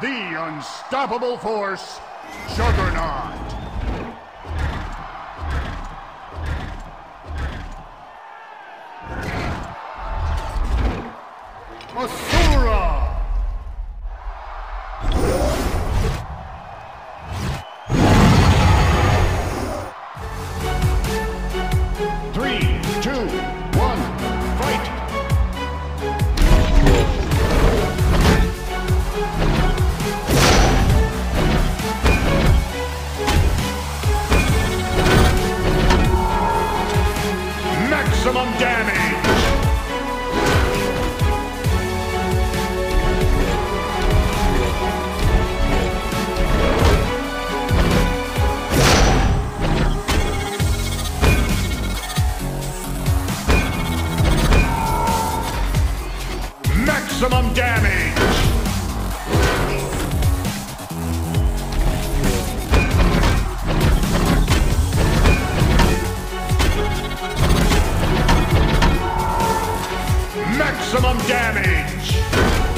the unstoppable force, Juggernaut. ASURA! Maximum damage! Maximum damage! Maximum damage!